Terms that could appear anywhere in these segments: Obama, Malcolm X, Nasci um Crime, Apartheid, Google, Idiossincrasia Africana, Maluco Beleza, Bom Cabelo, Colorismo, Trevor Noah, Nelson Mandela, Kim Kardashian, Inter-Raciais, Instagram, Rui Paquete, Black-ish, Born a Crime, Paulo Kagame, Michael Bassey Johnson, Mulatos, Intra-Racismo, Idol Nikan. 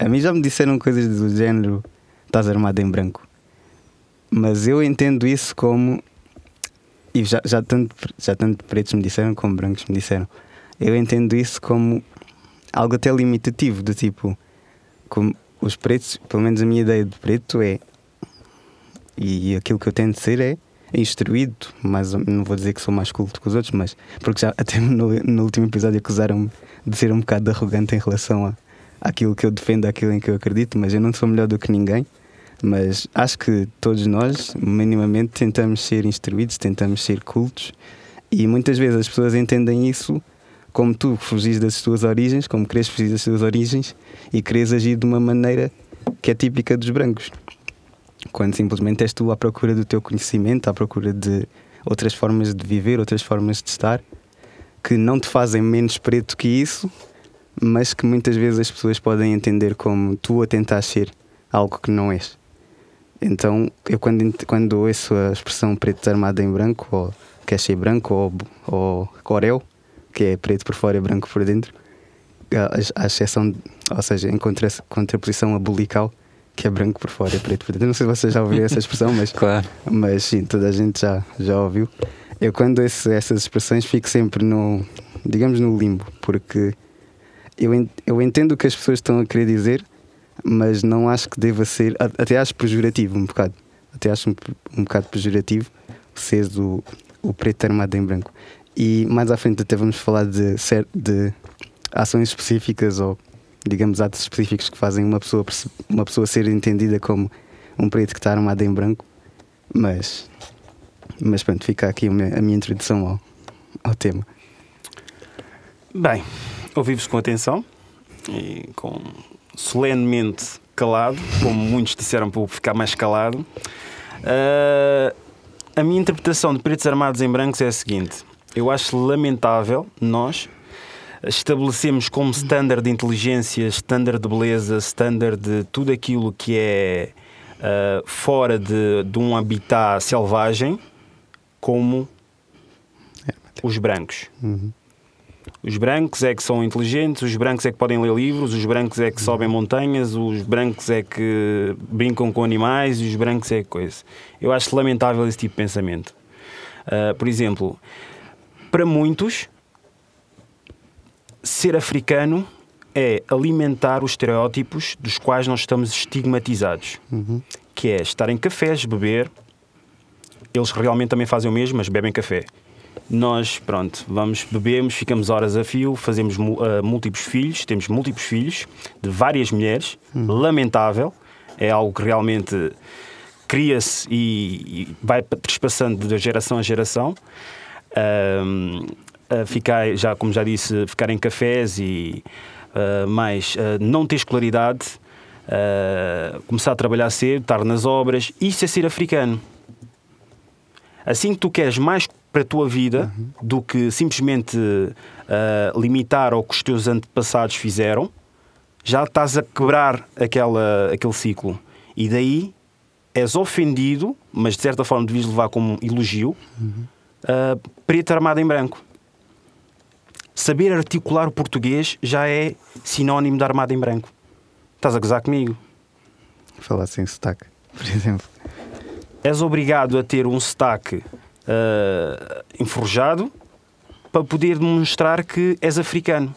A mim já me disseram coisas do género: estás armado em branco. Mas eu entendo isso como, e já tanto pretos me disseram como brancos me disseram, eu entendo isso como algo até limitativo, do tipo, como os pretos, pelo menos a minha ideia de preto é, e aquilo que eu tento ser é instruído, mas não vou dizer que sou mais culto que os outros, mas porque já até no último episódio acusaram-me de ser um bocado arrogante em relação àquilo que eu defendo, àquilo em que eu acredito, mas eu não sou melhor do que ninguém. Mas acho que todos nós, minimamente, tentamos ser instruídos, tentamos ser cultos, e muitas vezes as pessoas entendem isso como tu fugis das tuas origens, como queres fugir das tuas origens e queres agir de uma maneira que é típica dos brancos, quando simplesmente és tu à procura do teu conhecimento, à procura de outras formas de viver, outras formas de estar, que não te fazem menos preto que isso, mas que muitas vezes as pessoas podem entender como tu a tentar ser algo que não és. Então, eu quando ouço a expressão preto armado em branco, ou quer ser branco, ou corel, que é preto por fora e branco por dentro, à exceção, ou seja, em contraposição a bulical, que é branco por fora e preto por dentro. Não sei se vocês já ouviram essa expressão, mas, claro. Mas sim, toda a gente já ouviu. Eu quando ouço essas expressões fico sempre no, digamos, no limbo, porque eu entendo o que as pessoas estão a querer dizer, mas não acho que deva ser, até acho pejorativo um bocado, até acho um bocado pejorativo ser o preto armado em branco. E mais à frente até vamos falar de ações específicas, ou digamos atos específicos que fazem uma pessoa ser entendida como um preto que está armado em branco, mas pronto, fica aqui a minha introdução ao tema. Bem, ouvi-vos com atenção e com... solenemente calado, como muitos disseram para eu ficar mais calado. A minha interpretação de pretos armados em brancos é a seguinte: eu acho lamentável nós estabelecemos como standard de inteligência, standard de beleza, standard de tudo aquilo que é fora de um habitat selvagem, como os brancos. Uhum. Os brancos é que são inteligentes, os brancos é que podem ler livros, os brancos é que sobem montanhas, os brancos é que brincam com animais, os brancos é que coisa. Eu acho lamentável esse tipo de pensamento. Por exemplo, para muitos, ser africano é alimentar os estereótipos dos quais nós estamos estigmatizados. Uhum. Que é estar em cafés, beber. Eles realmente também fazem o mesmo, mas bebem café. Nós, pronto, vamos, bebemos, ficamos horas a fio, fazemos múltiplos filhos, temos múltiplos filhos de várias mulheres. Lamentável, é algo que realmente cria-se e vai trespassando de geração a geração. Ficar, já, como já disse, ficar em cafés e mais, não ter escolaridade, começar a trabalhar cedo, estar nas obras, isso é ser africano. Assim que tu queres mais para a tua vida, uhum, do que simplesmente limitar ao que os teus antepassados fizeram, já estás a quebrar aquele ciclo. E daí és ofendido, mas de certa forma devias levar como elogio, uhum, preto armado em branco. Saber articular o português já é sinónimo de armado em branco. Estás a gozar comigo? Falar sem sotaque, por exemplo. És obrigado a ter um sotaque enferrujado para poder demonstrar que és africano.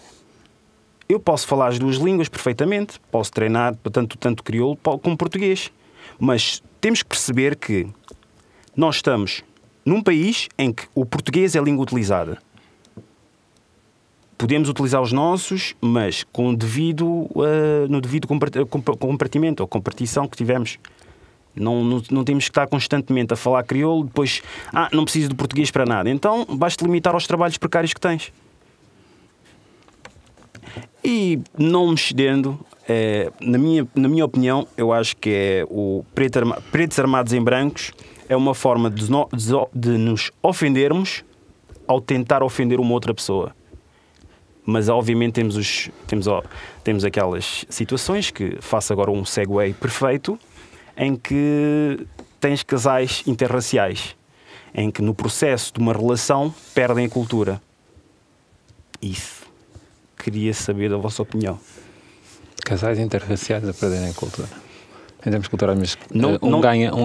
Eu posso falar as duas línguas perfeitamente, posso treinar tanto crioulo como português, mas temos que perceber que nós estamos num país em que o português é a língua utilizada. Podemos utilizar os nossos, mas com devido, no devido compartimento ou compartição que tivemos. Não temos que estar constantemente a falar crioulo, depois, não preciso de português para nada, então basta limitar aos trabalhos precários que tens. E não me excedendo, na minha opinião, eu acho que é o pretos armados em brancos é uma forma de nos ofendermos ao tentar ofender uma outra pessoa. Mas obviamente temos aquelas situações que faço agora um segue perfeito, em que tens casais interraciais, em que no processo de uma relação perdem a cultura. Isso. Queria saber a vossa opinião. Casais interraciais a perderem a cultura. Em termos culturais, mas um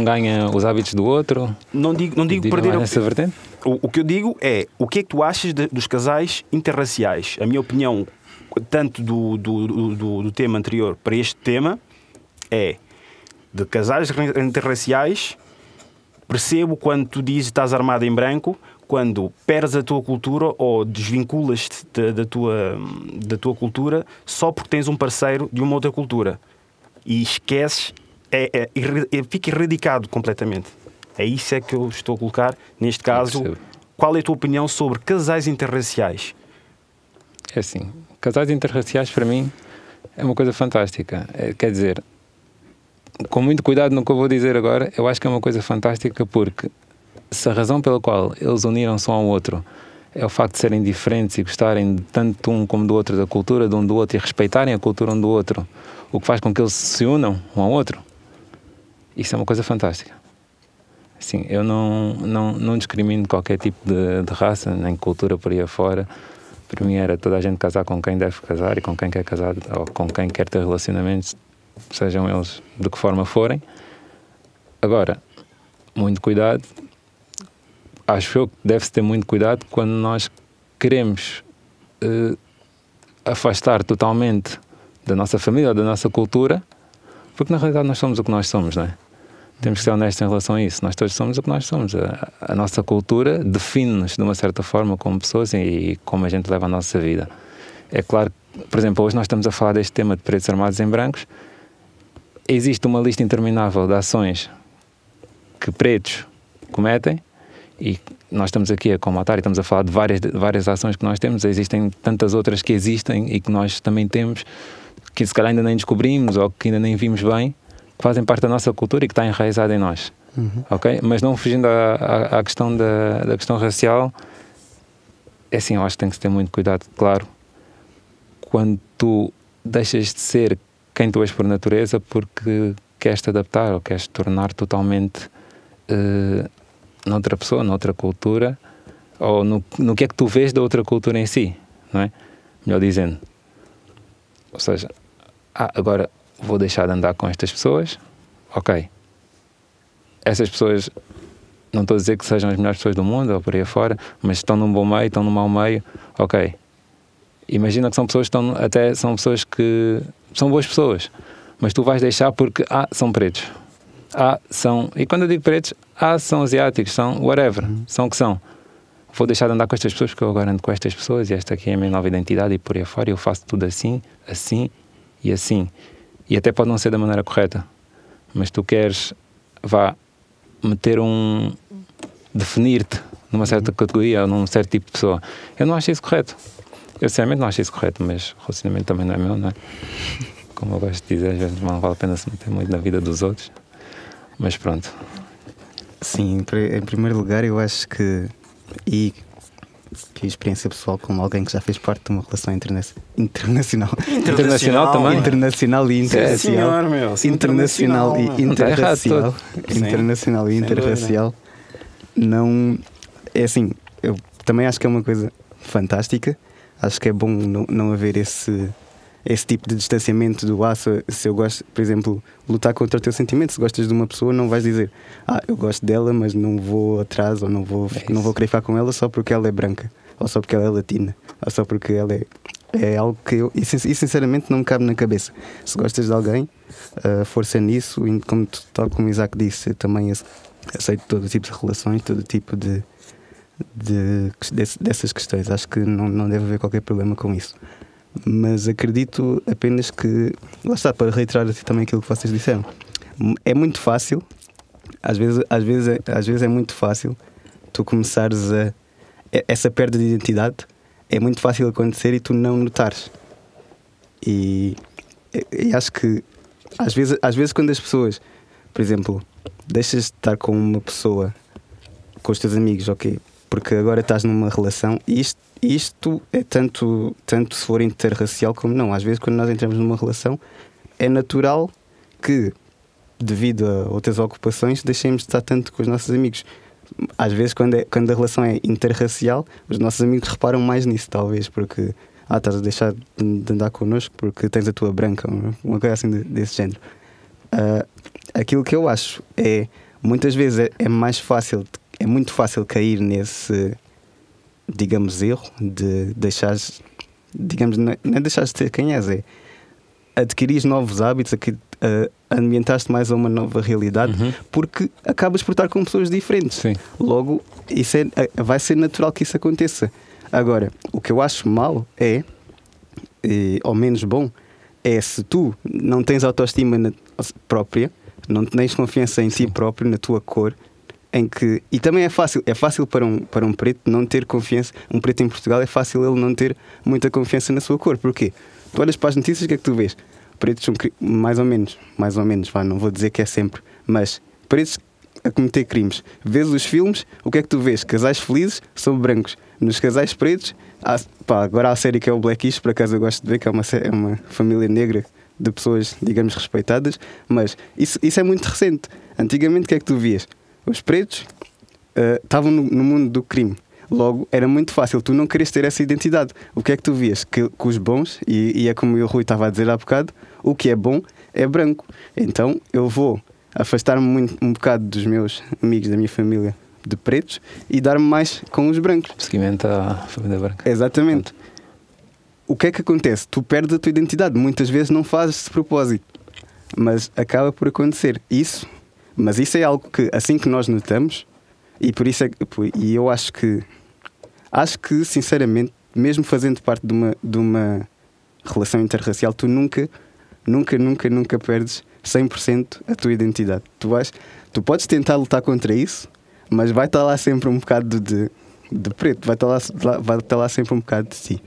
ganha os hábitos do outro. Não digo perder nessa vertente. O que eu digo é, o que é que tu achas dos casais interraciais? A minha opinião, tanto do tema anterior para este tema, é de casais interraciais. Percebo quando tu dizes que estás armado em branco, quando perdes a tua cultura ou desvinculas-te da tua cultura só porque tens um parceiro de uma outra cultura e esqueces, fica erradicado completamente. É isso é que eu estou a colocar neste caso. Qual é a tua opinião sobre casais interraciais? É assim, casais interraciais para mim é uma coisa fantástica, quer dizer, com muito cuidado no que eu vou dizer agora, eu acho que é uma coisa fantástica porque se a razão pela qual eles uniram-se um ao outro é o facto de serem diferentes e gostarem tanto um como do outro, da cultura de um do outro e respeitarem a cultura um do outro, o que faz com que eles se unam um ao outro, isso é uma coisa fantástica. Assim, eu não discrimino qualquer tipo de raça, nem cultura por aí afora. Para mim era toda a gente casar com quem deve casar e com quem quer casar ou com quem quer ter relacionamentos, sejam eles de que forma forem. Agora, muito cuidado, acho eu que deve-se ter muito cuidado quando nós queremos afastar totalmente da nossa família ou da nossa cultura, porque na realidade nós somos o que nós somos, não é? Temos que ser honestos em relação a isso, nós todos somos o que nós somos, a nossa cultura define-nos de uma certa forma como pessoas e como a gente leva a nossa vida. É claro que, por exemplo, hoje nós estamos a falar deste tema de pretos armados em brancos. Existe uma lista interminável de ações que pretos cometem e nós estamos aqui a combater e estamos a falar de várias ações que nós temos. Existem tantas outras que existem e que nós também temos, que se calhar ainda nem descobrimos ou que ainda nem vimos bem, que fazem parte da nossa cultura e que está enraizada em nós. Uhum. Okay? Mas não fugindo à questão da questão racial, é assim, eu acho que tem que se ter muito cuidado, claro, quando tu deixas de ser quem tu és por natureza porque queres te adaptar ou queres te tornar totalmente noutra pessoa, noutra cultura, ou no que é que tu vês da outra cultura em si, não é? Melhor dizendo. Ou seja, agora vou deixar de andar com estas pessoas, ok. Essas pessoas, não estou a dizer que sejam as melhores pessoas do mundo ou por aí afora, mas estão num bom meio, estão num mau meio, ok. Imagina que são pessoas que estão, até são pessoas que são boas pessoas, mas tu vais deixar porque são pretos, são, e quando eu digo pretos, são asiáticos, são whatever, são o que são. Vou deixar de andar com estas pessoas porque eu agora ando com estas pessoas e esta aqui é a minha nova identidade e por aí afora eu faço tudo assim, assim e assim. E até pode não ser da maneira correta, mas tu queres, meter definir-te numa certa categoria ou num certo tipo de pessoa. Eu não acho isso correto. Eu sinceramente não acho isso correto, mas o relacionamento também não é meu, não é? Como eu gosto de dizer, às vezes não vale a pena se meter muito na vida dos outros, mas pronto. Sim, em primeiro lugar eu acho que, e experiência pessoal como alguém que já fez parte de uma relação internacional também? Internacional e interracial. Sim, meu, internacional e interracial. Internacional e interracial. Não, é assim, eu também acho que é uma coisa fantástica. Acho que é bom não haver esse tipo de distanciamento do se eu gosto, por exemplo, lutar contra o teu sentimento. Se gostas de uma pessoa, não vais dizer eu gosto dela, mas não vou atrás ou não vou querer ficar com ela só porque ela é branca, ou só porque ela é latina, ou só porque ela é algo que eu... E sinceramente não me cabe na cabeça. Se gostas de alguém, força nisso, e tal como o Isaac disse, eu também aceito todo tipo de relações, todo tipo dessas questões. Acho que não deve haver qualquer problema com isso, mas acredito apenas que, lá está, para reiterar também aquilo que vocês disseram, é muito fácil, às vezes é muito fácil tu começares essa perda de identidade é muito fácil acontecer e tu não notares, e acho que às vezes quando as pessoas, por exemplo, deixas de estar com uma pessoa, com os teus amigos, ok, porque agora estás numa relação, e isto é tanto se for interracial como não. Às vezes, quando nós entramos numa relação, é natural que, devido a outras ocupações, deixemos de estar tanto com os nossos amigos. Às vezes, quando a relação é interracial, os nossos amigos reparam mais nisso, talvez, porque estás a deixar de andar connosco porque tens a tua branca, uma coisa assim desse género. Aquilo que eu acho é, muitas vezes é mais fácil, é muito fácil cair nesse, digamos, erro de deixares, digamos, não é deixares de ter quem és, é adquirir novos hábitos, ambientaste mais a uma nova realidade, porque acabas por estar com pessoas diferentes. Sim. Logo, isso é, vai ser natural que isso aconteça. Agora, o que eu acho mal é, ou menos bom, é se tu não tens autoestima própria, não tens confiança em ti próprio, na tua cor, em que, e também é fácil para um preto não ter confiança, um preto em Portugal é fácil ele não ter muita confiança na sua cor. Porquê? Tu olhas para as notícias, o que é que tu vês? Pretos são mais ou menos, vá, não vou dizer que é sempre, mas pretos a cometer crimes. Vês os filmes, o que é que tu vês? Casais felizes são brancos. Nos casais pretos, agora há a série que é o Black-ish, por acaso eu gosto de ver, que é uma família negra de pessoas, digamos, respeitadas, mas isso é muito recente. Antigamente, o que é que tu vias? Os pretos estavam no mundo do crime. Logo, era muito fácil, tu não querias ter essa identidade. O que é que tu vias? Que os bons, e é como o Rui estava a dizer há bocado, o que é bom é branco. Então eu vou afastar-me um bocado dos meus amigos, da minha família de pretos, e dar-me mais com os brancos. Seguimento à família branca. Exatamente. O que é que acontece? Tu perdes a tua identidade, muitas vezes não fazes de propósito, mas acaba por acontecer. Isso, mas isso é algo que assim que nós notamos, e por isso é que, e eu acho que sinceramente, mesmo fazendo parte de uma relação interracial, tu nunca perdes 100% a tua identidade. Tu podes tentar lutar contra isso, mas vai estar lá sempre um bocado de preto, vai estar lá sempre um bocado de si.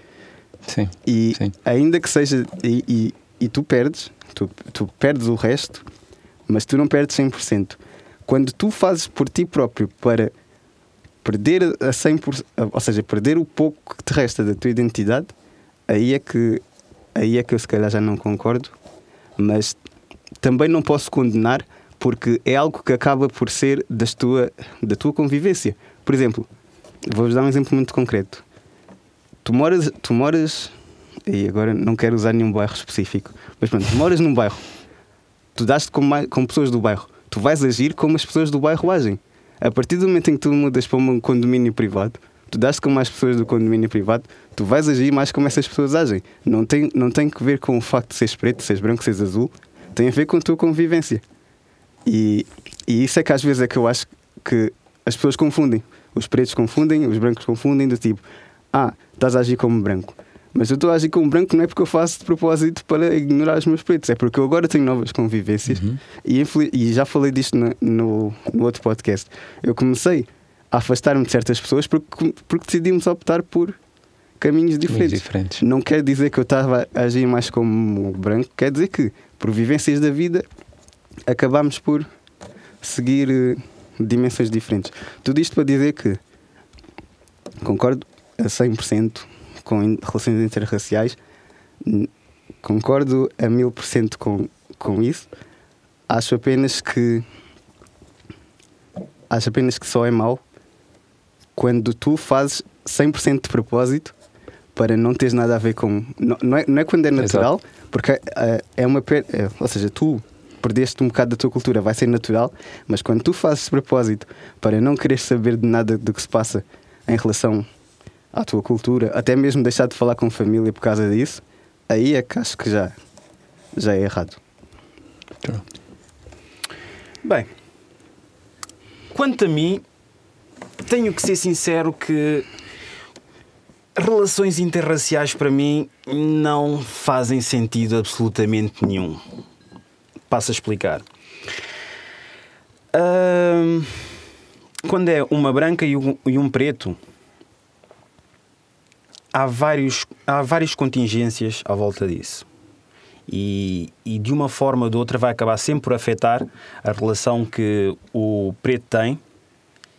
Sim, e sim. Ainda que seja, e tu perdes o resto, mas tu não perdes 100%. Quando tu fazes por ti próprio para perder a 100%, ou seja, perder o pouco que te resta da tua identidade, aí é que eu se calhar já não concordo, mas também não posso condenar, porque é algo que acaba por ser da tua convivência. Por exemplo, vou-vos dar um exemplo muito concreto. Tu moras, e agora não quero usar nenhum bairro específico, mas pronto, tu moras num bairro, tu dás-te com pessoas do bairro, tu vais agir como as pessoas do bairro agem. A partir do momento em que tu mudas para um condomínio privado, tu dás-te com mais pessoas do condomínio privado, tu vais agir mais como essas pessoas agem. Não tem que ver com o facto de seres preto, seres branco, seres azul, tem a ver com a tua convivência. E isso é que às vezes é que eu acho que as pessoas confundem. Os pretos confundem, os brancos confundem, do tipo, estás a agir como branco. Mas eu estou a agir como branco não é porque eu faço de propósito para ignorar os meus pretos, é porque eu agora tenho novas convivências. E já falei disto no outro podcast. Eu comecei a afastar-me de certas pessoas porque decidimos optar por caminhos diferentes. Não quer dizer que eu estava a agir mais como branco, quer dizer que, por vivências da vida, acabámos por seguir dimensões diferentes. Tudo isto para dizer que concordo a 100% com relações interraciais, concordo a 1000% com isso. Acho apenas que só é mau quando tu fazes 100% de propósito para não teres nada a ver com... Não é quando é natural. Exato. Porque é uma... ou seja, tu perdeste um bocado da tua cultura, vai ser natural, mas quando tu fazes propósito para não querer saber de nada do que se passa em relação à tua cultura, até mesmo deixar de falar com família por causa disso, aí é que acho que já é errado. Claro. Bem, quanto a mim, tenho que ser sincero que relações interraciais para mim não fazem sentido absolutamente nenhum. Passo a explicar. Quando é uma branca e um preto, há várias contingências à volta disso. E de uma forma ou de outra vai acabar sempre por afetar a relação que o preto tem.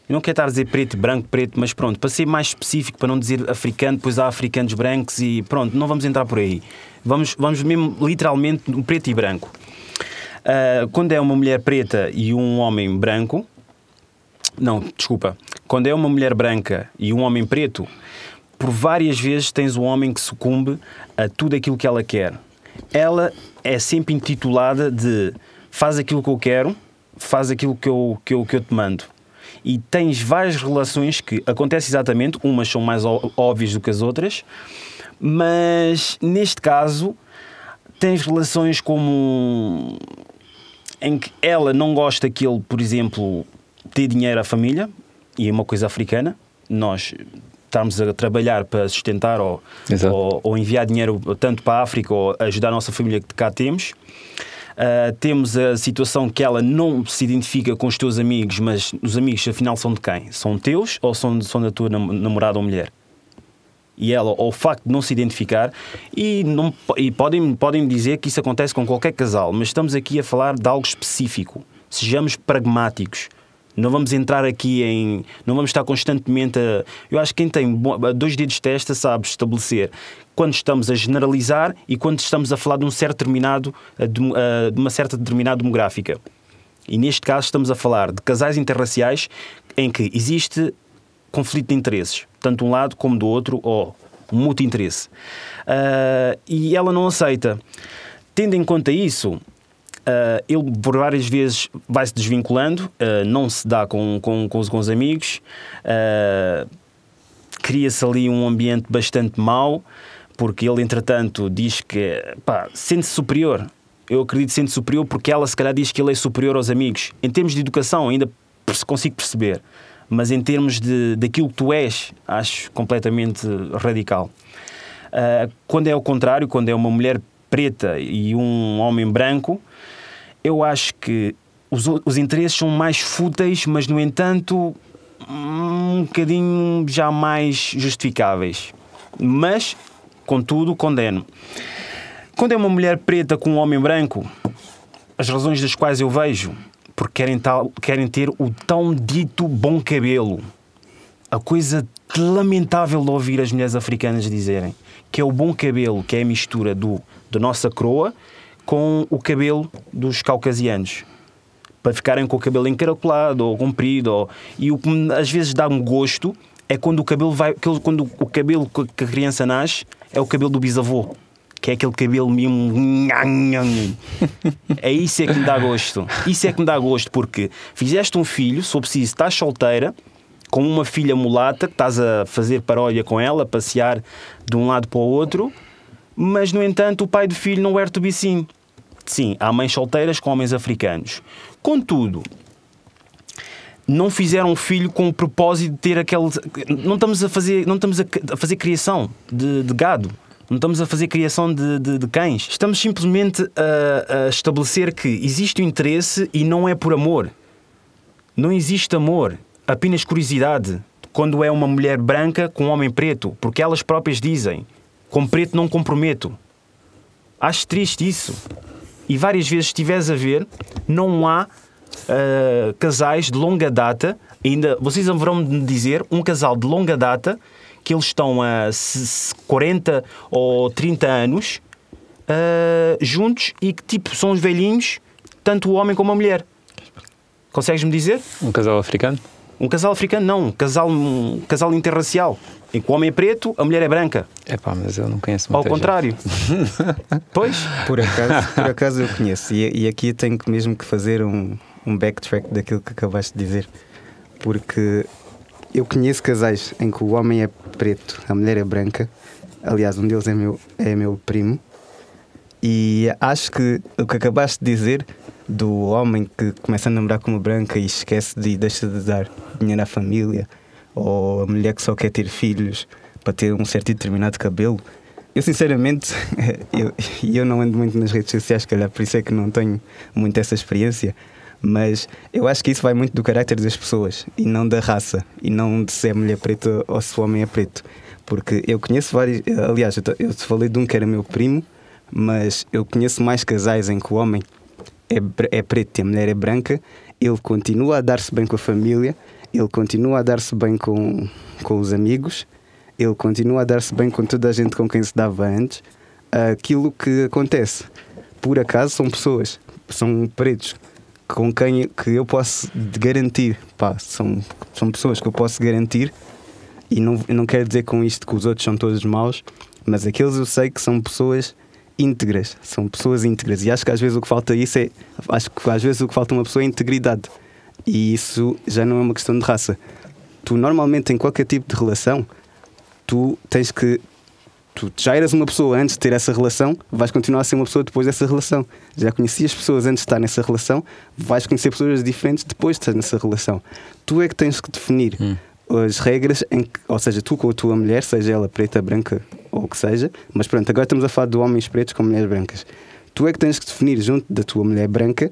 Eu não quero estar a dizer preto, branco, preto, mas pronto, para ser mais específico, para não dizer africano, depois há africanos brancos e pronto, não vamos entrar por aí. Vamos mesmo literalmente no preto e branco. Quando é uma mulher preta e um homem branco, quando é uma mulher branca e um homem preto, por várias vezes tens um homem que sucumbe a tudo aquilo que ela quer. Ela é sempre intitulada de faz aquilo que eu quero, faz aquilo que eu te mando. E tens várias relações que acontece exatamente, umas são mais óbvias do que as outras, mas neste caso tens relações como em que ela não gosta que ele, por exemplo, dê dinheiro à família, e é uma coisa africana, nós estamos a trabalhar para sustentar ou enviar dinheiro tanto para a África ou ajudar a nossa família que cá temos. Temos a situação que ela não se identifica com os teus amigos, mas os amigos afinal são de quem? São teus ou são da tua namorada ou mulher? E ela, ou o facto de não se identificar, e podem dizer que isso acontece com qualquer casal, mas estamos aqui a falar de algo específico. Sejamos pragmáticos. Não vamos entrar aqui em... Não vamos estar constantemente a... Eu acho que quem tem dois dedos de testa sabe estabelecer quando estamos a generalizar e quando estamos a falar de um certo determinado, de uma certa determinada demográfica. E neste caso estamos a falar de casais interraciais em que existe conflito de interesses, tanto de um lado como do outro, ou mútuo interesse. E ela não aceita. Tendo em conta isso... ele por várias vezes vai-se desvinculando, não se dá com os amigos, cria-se ali um ambiente bastante mau, porque ele entretanto diz que sente-se superior. Eu acredito que sente-se superior porque ela se calhar diz que ele é superior aos amigos. Em termos de educação ainda consigo perceber, mas em termos daquilo que tu és, acho completamente radical. Quando é ao contrário, quando é uma mulher preta e um homem branco, eu acho que os interesses são mais fúteis, mas, no entanto, um bocadinho já mais justificáveis. Mas, contudo, condeno. Quando é uma mulher preta com um homem branco, as razões das quais eu vejo, porque querem ter o tão dito bom cabelo. A coisa lamentável de ouvir as mulheres africanas dizerem que é o bom cabelo, que é a mistura da nossa coroa com o cabelo dos caucasianos, para ficarem com o cabelo encaracolado ou comprido, e o que às vezes dá-me gosto é quando o cabelo que a criança nasce é o cabelo do bisavô, que é aquele cabelo mesmo, é isso é que me dá gosto, isso é que me dá gosto, porque fizeste um filho, se for preciso, estás solteira, com uma filha mulata que estás a fazer paródia com ela, a passear de um lado para o outro, mas, no entanto, o pai do filho não é o bicim. Sim, há mães solteiras com homens africanos. Contudo, não fizeram um filho com o propósito de ter aquele... Não estamos a fazer criação de gado, não estamos a fazer criação de cães. Estamos simplesmente a estabelecer que existe o interesse e não é por amor. Não existe amor, apenas curiosidade, quando é uma mulher branca com um homem preto, porque elas próprias dizem... Com preto não comprometo. Acho triste isso. E várias vezes, se estiveres a ver, não há casais de longa data, ainda vocês haverão de me dizer, um casal de longa data, que eles estão há 40 ou 30 anos juntos e que tipo são os velhinhos, tanto o homem como a mulher. Consegues-me dizer? Um casal africano? Um casal africano, não. Um casal interracial. Em que o homem é preto, a mulher é branca. É pá, mas eu não conheço muita gente. Ao contrário. Pois. Por acaso eu conheço. E aqui tenho mesmo que fazer um backtrack daquilo que acabaste de dizer. Porque eu conheço casais em que o homem é preto, a mulher é branca. Aliás, um deles é meu primo. E acho que o que acabaste de dizer do homem que começa a namorar com uma branca e esquece e deixa de dar dinheiro à família, ou a mulher que só quer ter filhos para ter um certo e determinado cabelo, eu sinceramente eu não ando muito nas redes sociais, calhar por isso é que não tenho muito essa experiência, mas eu acho que isso vai muito do caráter das pessoas e não da raça, e não de se é mulher preta ou se o homem é preto, porque eu conheço vários, aliás eu te falei de um que era meu primo, mas eu conheço mais casais em que o homem é preto e a mulher é branca, ele continua a dar-se bem com a família, ele continua a dar-se bem com os amigos, ele continua a dar-se bem com toda a gente com quem se dava antes. Aquilo que acontece, por acaso, são pessoas, são pretos, com quem que eu posso garantir, são pessoas que eu posso garantir E não quero dizer com isto que os outros são todos maus, mas aqueles eu sei que são pessoas íntegras, são pessoas íntegras. E acho que às vezes o que falta isso é, acho que às vezes o que falta uma pessoa é integridade. E isso já não é uma questão de raça. Tu normalmente em qualquer tipo de relação, tu tens que, tu já eras uma pessoa antes de ter essa relação, vais continuar a ser uma pessoa depois dessa relação. Já conhecias pessoas antes de estar nessa relação, vais conhecer pessoas diferentes depois de estar nessa relação. Tu é que tens que definir as regras em que, ou seja, tu com a tua mulher, seja ela preta, branca ou o que seja, mas pronto, agora estamos a falar de homens pretos com mulheres brancas. Tu é que tens que definir junto da tua mulher branca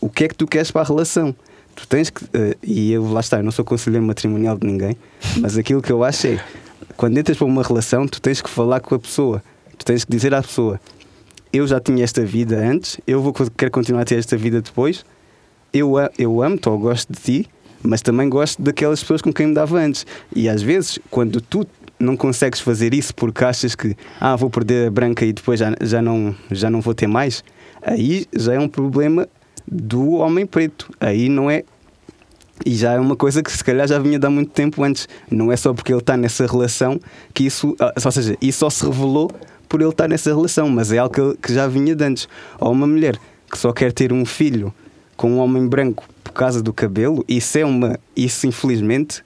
o que é que tu queres para a relação. Tu tens que, e eu, lá está, eu não sou conselheiro matrimonial de ninguém, mas aquilo que eu acho é, quando entras para uma relação, tu tens que falar com a pessoa, tu tens que dizer à pessoa: eu já tinha esta vida antes, quero continuar a ter esta vida depois, eu amo-te ou gosto de ti, mas também gosto daquelas pessoas com quem me dava antes. E às vezes, quando tu não consegues fazer isso porque achas que vou perder a branca e depois já não vou ter mais, aí já é um problema do homem preto, aí não é. E já é uma coisa que se calhar já vinha de há muito tempo antes. Não é só porque ele está nessa relação que isso, ou seja, isso só se revelou por ele estar nessa relação, mas é algo que já vinha de antes. Ou uma mulher que só quer ter um filho com um homem branco por causa do cabelo, isso infelizmente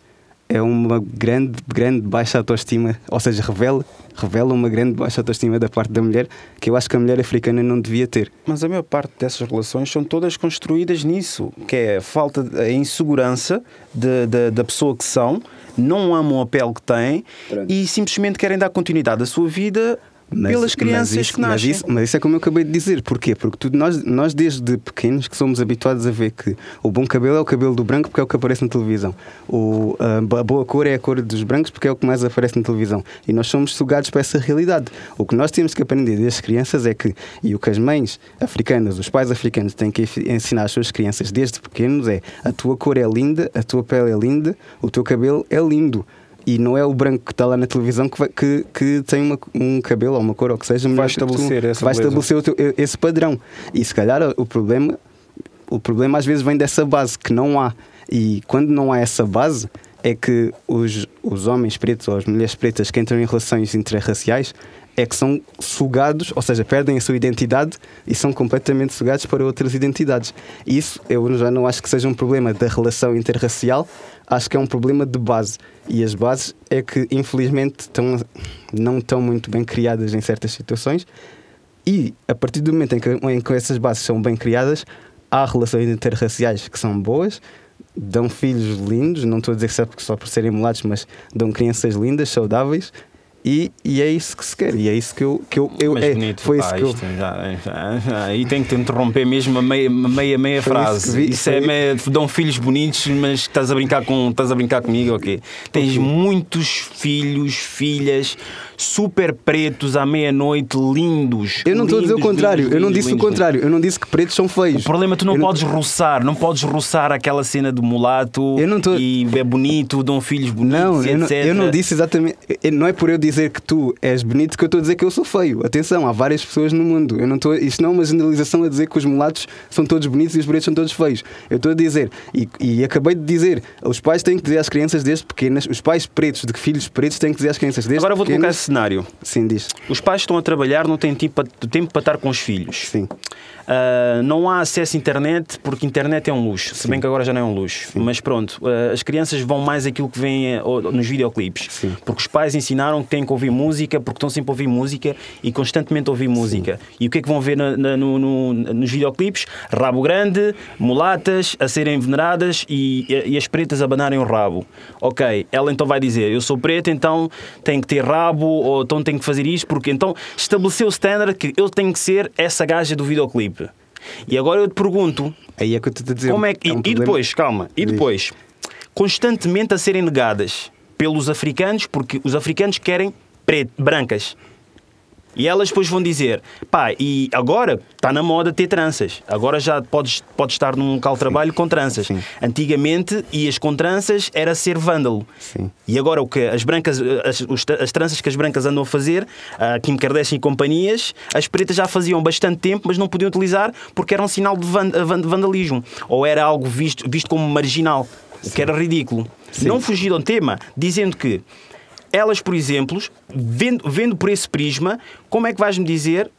é uma grande baixa autoestima, ou seja, revela uma grande baixa autoestima da parte da mulher, que eu acho que a mulher africana não devia ter. Mas a maior parte dessas relações são todas construídas nisso, que é a insegurança da pessoa que são, não amam a pele que têm. Pronto. E simplesmente querem dar continuidade à sua vida pelas crianças que nascem. Mas isso é como eu acabei de dizer. Porquê? Porque nós desde pequenos que somos habituados a ver que o bom cabelo é o cabelo do branco porque é o que aparece na televisão, a boa cor é a cor dos brancos porque é o que mais aparece na televisão, e nós somos sugados para essa realidade. O que nós temos que aprender desde crianças é que, e o que as mães africanas, os pais africanos têm que ensinar às suas crianças desde pequenos, é: a tua cor é linda, a tua pele é linda, o teu cabelo é lindo. E não é o branco que está lá na televisão que tem um cabelo ou uma cor ou que seja, vai estabelecer esse padrão. E se calhar o problema às vezes vem dessa base que não há. E quando não há essa base, é que os homens pretos ou as mulheres pretas que entram em relações interraciais é que são sugados, ou seja, perdem a sua identidade e são completamente sugados para outras identidades. Isso eu já não acho que seja um problema da relação interracial, acho que é um problema de base. E as bases é que, infelizmente, não estão muito bem criadas em certas situações, e a partir do momento em que essas bases são bem criadas, há relações interraciais que são boas, dão filhos lindos, não estou a dizer só por serem mulatos, mas dão crianças lindas, saudáveis. E é isso que se quer, e é isso que eu mas bonito, foi pá, isso que eu... Aí tenho que te interromper mesmo a meia frase. Isso é dão filhos bonitos, mas estás a brincar comigo, ok? Tens muitos filhos, filhas super pretos à meia-noite, lindos. Eu não estou a dizer o contrário, lindos, eu não disse lindos, o contrário, eu não disse que pretos são feios. O problema é que tu não podes roçar aquela cena do mulato e é bonito, dão filhos bonitos, etc. Eu não disse exatamente, não é por eu dizer que tu és bonito que eu estou a dizer que eu sou feio. Atenção, há várias pessoas no mundo. Isto não é uma generalização a dizer que os mulatos são todos bonitos e os pretos são todos feios. Eu estou a dizer, e acabei de dizer, os pais têm que dizer às crianças desde pequenas, os pais pretos de filhos pretos têm que dizer às crianças desde pequenas. Agora vou colocar esse cenário. Sim, diz. Os pais estão a trabalhar, não têm tempo para estar com os filhos. Sim. Não há acesso à internet, porque internet é um luxo. Sim. Se bem que agora já não é um luxo. Sim. Mas pronto, as crianças vão mais aquilo que vem nos videoclipes. Sim. Porque os pais ensinaram que têm que ouvir música, porque estão sempre a ouvir música e constantemente a ouvir música. Sim. E o que é que vão ver nos videoclipes? Rabo grande, mulatas a serem veneradas e as pretas a banarem o rabo. Ok, ela então vai dizer: eu sou preta, então tenho que ter rabo, ou então tenho que fazer isto, porque então estabeleceu o standard que eu tenho que ser essa gaja do videoclipe. E agora eu te pergunto, aí é que eu te dizer, como é que, e depois, calma, e depois, constantemente a serem negadas pelos africanos, porque os africanos querem brancas. E elas depois vão dizer: pá, e agora está na moda ter tranças. Agora já podes estar num local de trabalho com tranças. Sim. Antigamente ias com tranças, era ser vândalo. Sim. E agora o que as brancas, as tranças que as brancas andam a fazer, a Kim Kardashian e companhias, as pretas já faziam bastante tempo, mas não podiam utilizar porque era um sinal de vandalismo. Ou era algo visto como marginal, o que era ridículo. Sim. Não fugir ao tema, dizendo que elas, por exemplo, vendo por esse prisma, como é que vais-me dizer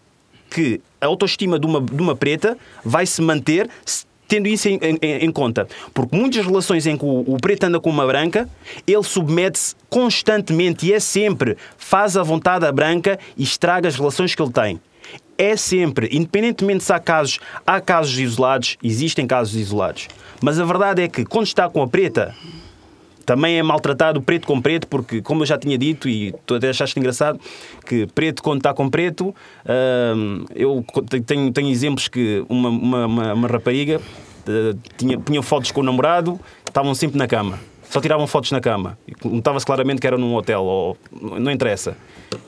que a autoestima de uma preta vai se manter tendo isso em conta? Porque muitas relações em que o preto anda com uma branca, ele submete-se constantemente e é sempre, faz à vontade a branca e estraga as relações que ele tem. É sempre, independentemente se há casos isolados, existem casos isolados. Mas a verdade é que quando está com a preta, também é maltratado preto com preto, porque, como eu já tinha dito, e tu até achaste engraçado, que preto quando está com preto, eu tenho exemplos que uma rapariga tinha fotos com o namorado, estavam sempre na cama. Só tiravam fotos na cama. Notava-se claramente que era num hotel, ou não interessa.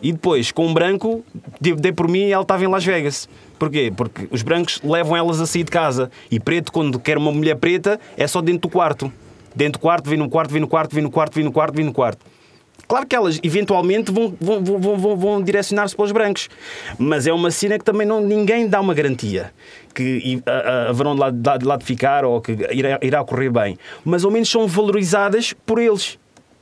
E depois, com um branco, dei por mim e ela estava em Las Vegas. Porquê? Porque os brancos levam elas a sair de casa. E preto, quando quer uma mulher preta, é só dentro do quarto. Dentro do quarto, vem no quarto, vem no quarto, vem no quarto, vem no quarto, vem no quarto. Claro que elas, eventualmente, vão direcionar-se para os brancos. Mas é uma cena que também ninguém dá uma garantia que haverão de lá de ficar ou que irá correr bem. Mas, ao menos, são valorizadas por eles.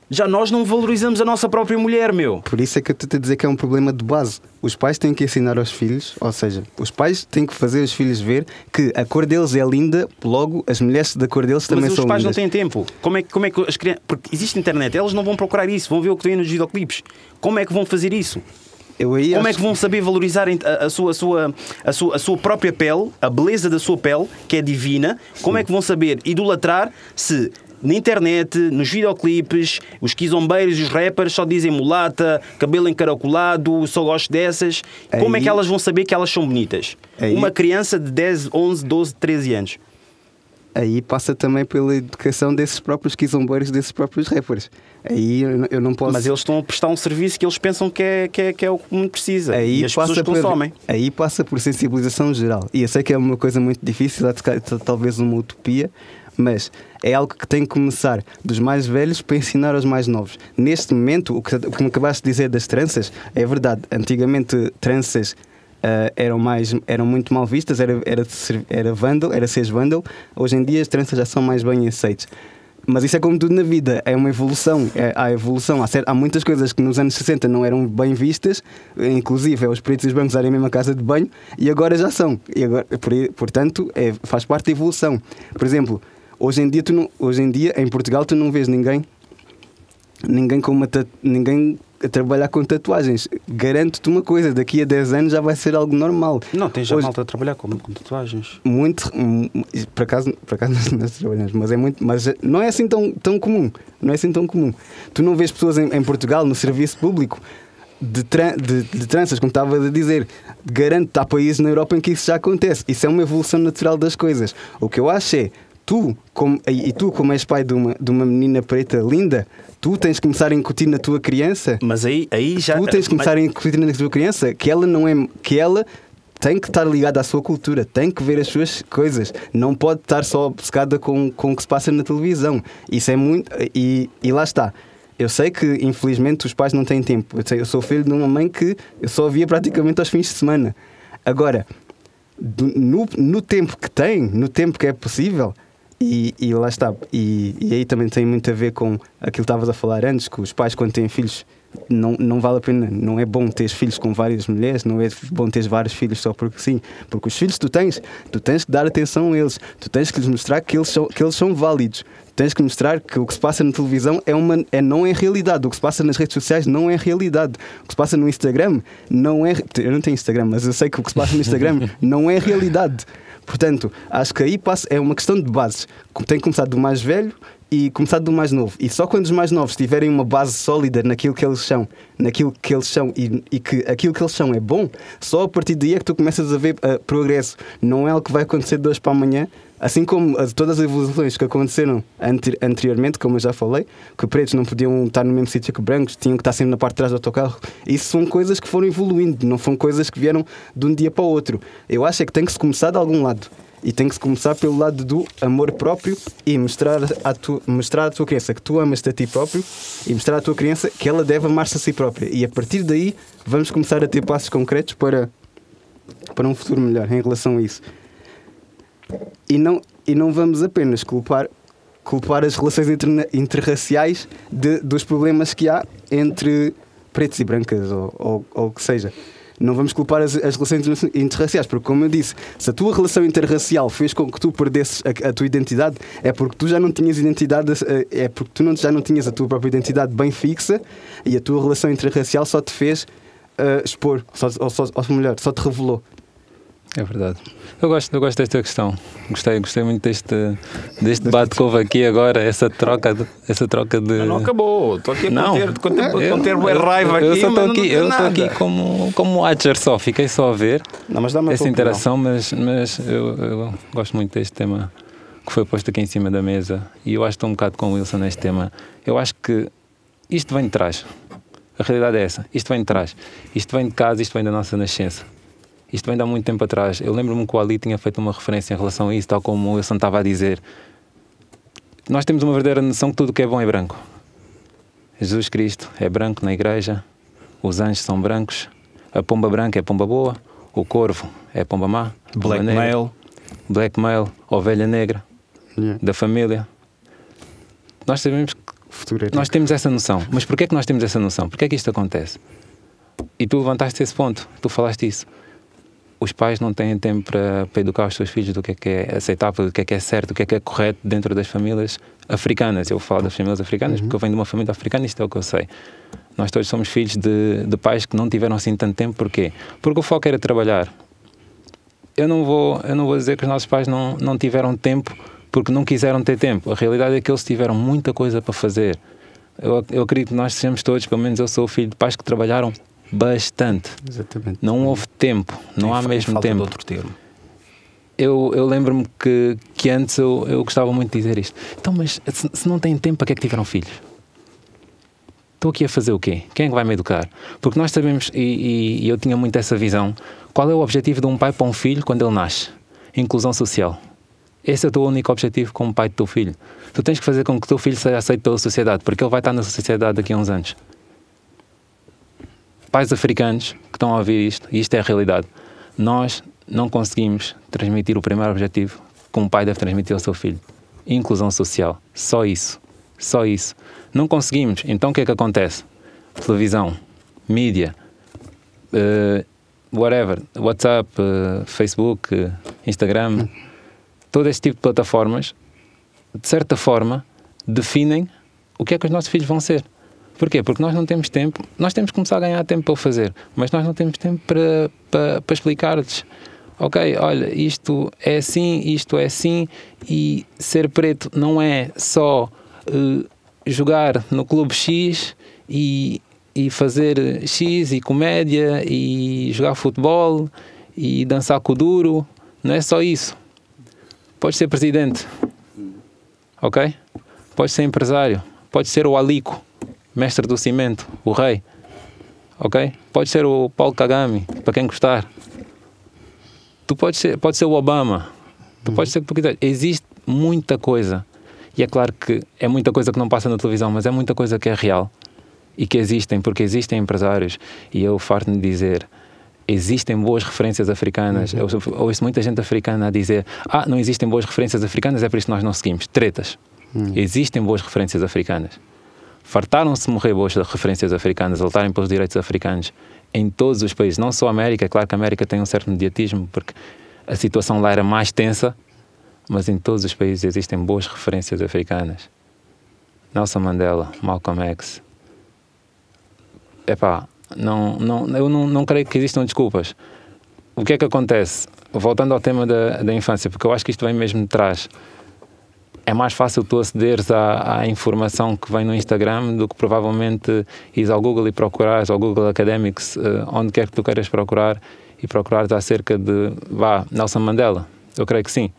Já nós não valorizamos a nossa própria mulher, meu. Por isso é que eu estou a dizer que é um problema de base. Os pais têm que ensinar aos filhos, ou seja, os pais têm que fazer os filhos ver que a cor deles é linda, logo as mulheres da cor deles também são lindas. Mas os pais não têm tempo. Como é que as crianças... Porque existe internet, elas não vão procurar isso, vão ver o que tem nos videoclipes. Como é que vão fazer isso? Como é que vão saber valorizar a sua própria pele, a beleza da sua pele, que é divina? Como é que vão saber idolatrar se... Na internet, nos videoclipes, os quizombeiros e os rappers só dizem mulata, cabelo encaracolado, só gosto dessas. Aí... Como é que elas vão saber que elas são bonitas? Aí... Uma criança de 10, 11, 12, 13 anos. Aí passa também pela educação desses próprios quizombeiros, desses próprios rappers. Aí eu não posso... Mas eles estão a prestar um serviço que eles pensam que é o que muito precisa. Aí e as pessoas consomem. Aí passa por sensibilização geral. E eu sei que é uma coisa muito difícil, talvez uma utopia, mas é algo que tem que começar dos mais velhos para ensinar aos mais novos. Neste momento, o que me acabaste de dizer das tranças, é verdade. Antigamente, tranças eram muito mal vistas, era ser vândalo. Hoje em dia, as tranças já são mais bem aceitas. Mas isso é como tudo na vida, é uma evolução, há evolução. Há muitas coisas que nos anos 60 não eram bem vistas, inclusive os pretos e os brancos eram a mesma casa de banho, e agora já são. E agora, portanto, faz parte da evolução. Por exemplo... Hoje em dia, em Portugal, tu não vês ninguém a trabalhar com tatuagens. Garanto-te uma coisa, daqui a 10 anos já vai ser algo normal. Não, tens já malta a trabalhar com tatuagens. Muito, por acaso nós trabalhamos, mas não é assim tão comum. Não é assim tão comum. Tu não vês pessoas em Portugal, no serviço público, de tranças, como estava a dizer. Garanto-te, há países na Europa em que isso já acontece. Isso é uma evolução natural das coisas. O que eu acho é... Tu, como és pai de uma menina preta linda, tu tens de começar a incutir na tua criança. Mas aí já... Tu tens de começar a incutir na tua criança que ela não é... Que ela tem que estar ligada à sua cultura, tem que ver as suas coisas. Não pode estar só obcecada com o que se passa na televisão. Isso é muito... E lá está. Eu sei que, infelizmente, os pais não têm tempo. Eu sou filho de uma mãe que eu só via praticamente aos fins de semana. Agora, no tempo que tem, no tempo que é possível... E lá está, e aí também tem muito a ver com aquilo que estavas a falar antes, que os pais quando têm filhos não vale a pena, não é bom ter filhos com várias mulheres, não é bom ter vários filhos só porque sim, porque os filhos tu tens que dar atenção a eles, tu tens que lhes mostrar que eles são válidos, tu tens que mostrar que o que se passa na televisão não é realidade, o que se passa nas redes sociais não é realidade, o que se passa no Instagram não é, eu não tenho Instagram, mas eu sei que o que se passa no Instagram não é realidade. Portanto, acho que aí é uma questão de bases. Tem que começar do mais velho e começar do mais novo. E só quando os mais novos tiverem uma base sólida naquilo que eles são e que aquilo que eles são é bom, só a partir daí é que tu começas a ver progresso. Não é algo que vai acontecer de hoje para amanhã, assim como todas as evoluções que aconteceram anteriormente, como eu já falei, que pretos não podiam estar no mesmo sítio que brancos, tinham que estar sempre na parte de trás do autocarro. Isso são coisas que foram evoluindo, não são coisas que vieram de um dia para o outro. Eu acho é que tem que se começar de algum lado. E tem que se começar pelo lado do amor próprio e mostrar à tua criança que tu amas-te a ti próprio e mostrar à tua criança que ela deve amar-se a si própria. E a partir daí vamos começar a ter passos concretos para um futuro melhor em relação a isso. E não vamos apenas culpar culpar as relações interraciais dos problemas que há entre pretos e brancas, ou o que seja. Não vamos culpar as relações interraciais, porque, como eu disse, se a tua relação interracial fez com que tu perdesses a tua identidade, é porque tu já não tinhas identidade, é porque tu já não tinhas a tua própria identidade bem fixa, e a tua relação interracial só te fez expor, ou melhor, só te revelou. É verdade. Eu gosto desta questão. Gostei muito deste debate que houve aqui agora, essa troca de... Não acabou, estou aqui a conter raiva aqui. Eu estou aqui como watcher só, fiquei só a ver essa interação, mas eu gosto muito deste tema que foi posto aqui em cima da mesa, e eu acho que estou um bocado com o Wilson neste tema. Eu acho que isto vem de trás, a realidade é essa, isto vem de trás, isto vem de casa, isto vem da nossa nascença. Isto vem de há muito tempo atrás. Eu lembro-me que o Ali tinha feito uma referência em relação a isso, tal como o Wilson estava a dizer. Nós temos uma verdadeira noção que tudo o que é bom é branco. Jesus Cristo é branco na igreja, os anjos são brancos, a pomba branca é pomba boa, o corvo é pomba má, black male, ovelha negra, da família. Nós sabemos que nós temos essa noção. Mas porquê é que nós temos essa noção? Porquê é que isto acontece? E tu levantaste esse ponto, tu falaste isso. Os pais não têm tempo para educar os seus filhos do que é aceitável, do que é certo, do que é correto dentro das famílias africanas. Eu falo das famílias africanas porque eu venho de uma família africana, isto é o que eu sei. Nós todos somos filhos de pais que não tiveram assim tanto tempo. Porquê? Porque o foco era trabalhar. Eu não vou dizer que os nossos pais não tiveram tempo porque não quiseram ter tempo. A realidade é que eles tiveram muita coisa para fazer. Eu acredito que nós sejamos todos, pelo menos eu sou o filho de pais que trabalharam bastante. Exatamente. Não houve tempo, não há mesmo tempo. Outro termo. Eu lembro-me que antes eu gostava muito de dizer isto. Então, mas se não têm tempo, para que é que tiveram filhos? Estou aqui a fazer o quê? Quem é que vai me educar? Porque nós sabemos, e eu tinha muito essa visão, qual é o objetivo de um pai para um filho quando ele nasce? Inclusão social. Esse é o teu único objetivo como pai do teu filho. Tu tens que fazer com que o teu filho seja aceito pela sociedade, porque ele vai estar na sociedade daqui a uns anos. Pais africanos que estão a ouvir isto, e isto é a realidade, nós não conseguimos transmitir o primeiro objetivo que um pai deve transmitir ao seu filho. Inclusão social. Só isso. Só isso. Não conseguimos. Então o que é que acontece? Televisão, mídia, whatever, WhatsApp, Facebook, Instagram, todo este tipo de plataformas, de certa forma, definem o que é que os nossos filhos vão ser. Porquê? Porque nós não temos tempo, nós temos que começar a ganhar tempo para o fazer, mas nós não temos tempo para explicar-lhes, ok, olha, isto é assim, e ser preto não é só jogar no clube X e fazer X e comédia e jogar futebol e dançar com o duro, não é só isso. Podes ser presidente, ok? Podes ser empresário, podes ser o Alico, mestre do cimento, o rei, ok? Pode ser o Paulo Kagame, para quem gostar. Tu podes ser o Obama, tu podes ser o que tu quiseres. Existe muita coisa, e é claro que é muita coisa que não passa na televisão, mas é muita coisa que é real e que existem, porque existem empresários, e eu farto-me dizer, existem boas referências africanas. Eu ouço muita gente africana a dizer, não existem boas referências africanas, é por isso que nós não seguimos. Tretas. Existem boas referências africanas. Fartaram-se morrer boas referências africanas, a lutarem pelos direitos africanos em todos os países, não só a América. É claro que a América tem um certo mediatismo porque a situação lá era mais tensa, mas em todos os países existem boas referências africanas. Nelson Mandela, Malcolm X. Epá, eu não creio que existam desculpas. O que é que acontece? Voltando ao tema da infância, porque eu acho que isto vem mesmo de trás. É mais fácil tu acederes à informação que vem no Instagram do que provavelmente ires ao Google e procurares, ao Google Academics, onde quer que tu queiras procurar, e procurares acerca de, Nelson Mandela. Eu creio que sim.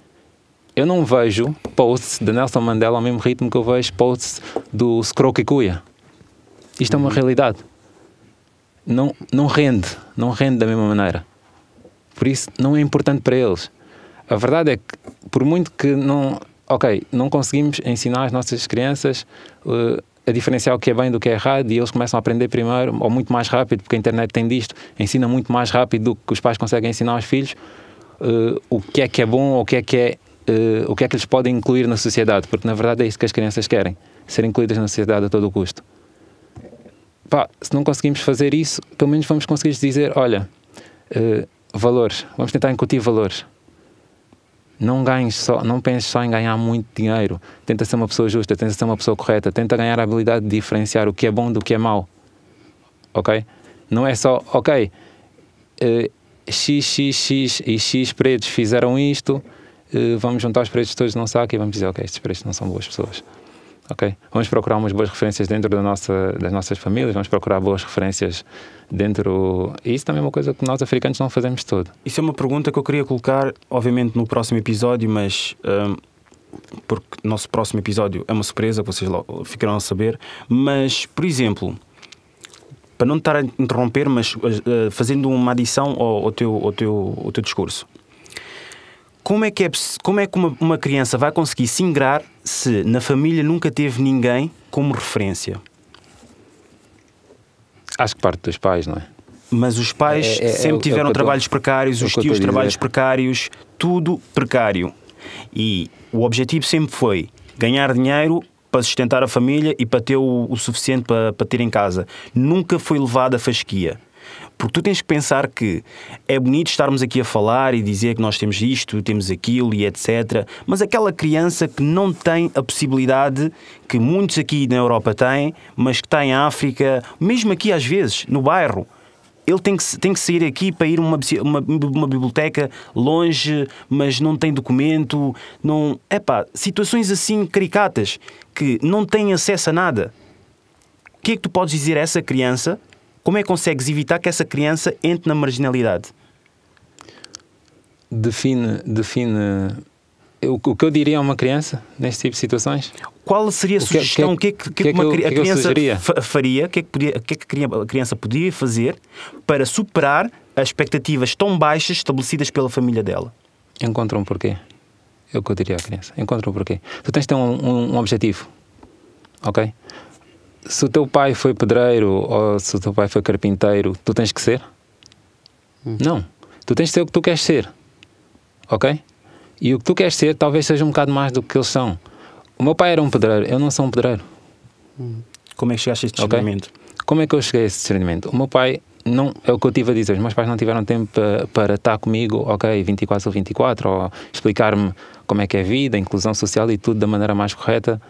Eu não vejo posts de Nelson Mandela ao mesmo ritmo que eu vejo posts do Scro Kikuya. Isto é uma realidade. Não rende da mesma maneira. Por isso, não é importante para eles. A verdade é que, por muito que não... Ok, não conseguimos ensinar as nossas crianças a diferenciar o que é bem do que é errado, e eles começam a aprender primeiro, ou muito mais rápido, porque a internet tem disto, ensina muito mais rápido do que os pais conseguem ensinar aos filhos o que é bom, ou o que é o que é que eles podem incluir na sociedade, porque na verdade é isso que as crianças querem, ser incluídas na sociedade a todo o custo. Pá, se não conseguimos fazer isso, pelo menos vamos conseguir dizer, olha, valores, vamos tentar incutir valores. Não ganhes só, não penses só em ganhar muito dinheiro, tenta ser uma pessoa justa, tenta ser uma pessoa correta, tenta ganhar a habilidade de diferenciar o que é bom do que é mau, ok? Não é só, ok, x, x, x e x pretos fizeram isto, vamos juntar os pretos todos num saco e vamos dizer, ok, estes pretos não são boas pessoas, ok? Vamos procurar umas boas referências dentro da das nossas famílias, vamos procurar boas referências dentro... E isso também é uma coisa que nós africanos não fazemos todo. Isso é uma pergunta que eu queria colocar, obviamente, no próximo episódio, mas... porque o nosso próximo episódio é uma surpresa, vocês ficarão a saber. Mas, por exemplo... Para não estar a interromper, mas fazendo uma adição ao teu discurso. Como é que uma criança vai conseguir se ingrar se na família nunca teve ninguém como referência? Acho que parte dos pais, não é? Mas os pais sempre tiveram trabalhos precários, os tios trabalhos precários, tudo precário. E o objetivo sempre foi ganhar dinheiro para sustentar a família e para ter o suficiente para ter em casa. Nunca foi levado à fasquia. Porque tu tens que pensar que é bonito estarmos aqui a falar e dizer que nós temos isto, temos aquilo e etc. Mas aquela criança que não tem a possibilidade que muitos aqui na Europa têm, mas que está em África, mesmo aqui às vezes, no bairro, ele tem que sair aqui para ir a uma biblioteca longe, mas não tem documento. Não... Epá, situações assim caricatas, que não têm acesso a nada. O que é que tu podes dizer a essa criança? Como é que consegues evitar que essa criança entre na marginalidade? Define... O que eu diria a uma criança neste tipo de situações? Qual seria a sugestão? O que é que a criança podia fazer para superar as expectativas tão baixas estabelecidas pela família dela? Encontra um porquê. É o que eu diria à criança. Encontra um porquê. Tu tens de ter um objetivo. Ok? Se o teu pai foi pedreiro ou se o teu pai foi carpinteiro, tu tens que ser? Não. Tu tens de ser o que tu queres ser. Ok? E o que tu queres ser talvez seja um bocado mais do que eles são. O meu pai era um pedreiro, eu não sou um pedreiro. Como é que chegaste a este discernimento? Okay? Como é que eu cheguei a esse discernimento? O meu pai, não, é o que eu tive a dizer, os meus pais não tiveram tempo para estar comigo, ok, 24/24, ou explicar-me como é que é a vida, a inclusão social e tudo da maneira mais correta.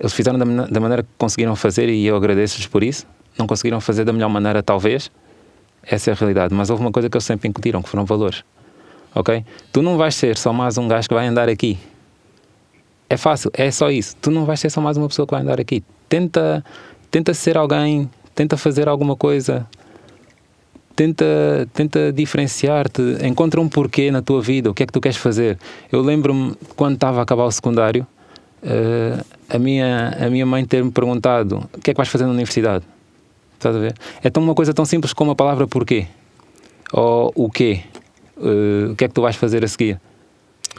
Eles fizeram da maneira que conseguiram fazer e eu agradeço-lhes por isso. Não conseguiram fazer da melhor maneira, talvez. Essa é a realidade, mas houve uma coisa que eles sempre incutiram, que foram valores. Ok? Tu não vais ser só mais um gajo que vai andar aqui. É fácil, é só isso. Tu não vais ser só mais uma pessoa que vai andar aqui. Tenta ser alguém, tenta fazer alguma coisa, tenta diferenciar-te, encontra um porquê na tua vida, o que é que tu queres fazer. Eu lembro-me, quando estava a acabar o secundário, a minha mãe ter-me perguntado: o que é que vais fazer na universidade? Estás a ver? É uma coisa tão simples como a palavra porquê, ou o quê. O que é que tu vais fazer a seguir?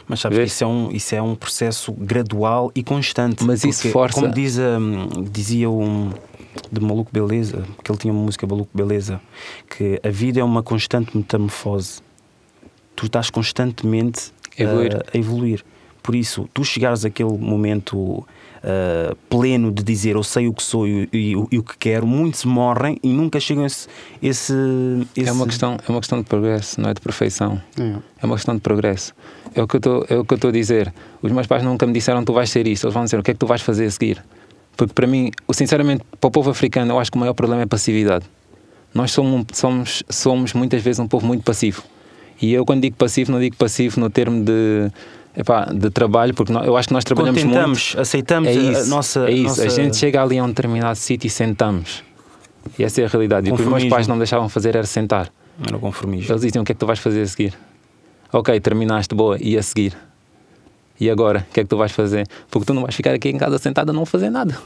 Mas sabes, isso é um processo gradual e constante. Mas porque, isso força. Como dizia de Maluco Beleza, que ele tinha uma música, Maluco Beleza, que a vida é uma constante metamorfose. Tu estás constantemente a evoluir. Por isso, tu chegares àquele momento pleno de dizer eu sei o que sou e o que quero, muitos morrem e nunca chegam a esse... É uma questão de progresso, não é de perfeição. É uma questão de progresso. É o que eu estou a dizer. Os meus pais nunca me disseram tu vais ser isto. Eles vão dizer o que é que tu vais fazer a seguir. Porque para mim, sinceramente, para o povo africano, eu acho que o maior problema é a passividade. Nós somos muitas vezes um povo muito passivo. E eu quando digo passivo, não digo passivo no termo de... Epá, de trabalho, porque eu acho que nós trabalhamos muito. Aceitamos a gente chega ali a um determinado sítio e sentamos. E essa é a realidade. E o que os meus pais não me deixavam fazer era sentar. Era o conformismo. Eles diziam, o que é que tu vais fazer a seguir? Ok, terminaste, boa, e a seguir? E agora, o que é que tu vais fazer? Porque tu não vais ficar aqui em casa sentado a não fazer nada.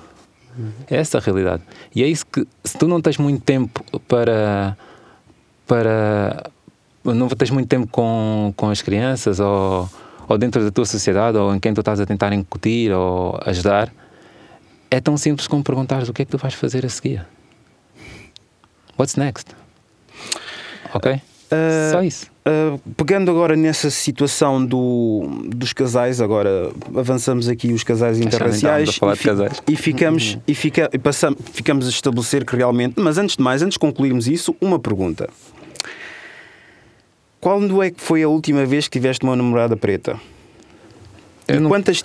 É essa a realidade. E é isso que, se tu não tens muito tempo não tens muito tempo com as crianças, ou dentro da tua sociedade, ou em quem tu estás a tentar incutir ou ajudar, é tão simples como perguntares o que é que tu vais fazer a seguir. What's next? Ok? Só isso. Pegando agora nessa situação dos casais, agora avançamos aqui os casais interraciais e ficamos a estabelecer que realmente... Mas antes de mais, antes de concluirmos isso, uma pergunta. Quando é que foi a última vez que tiveste uma namorada preta? E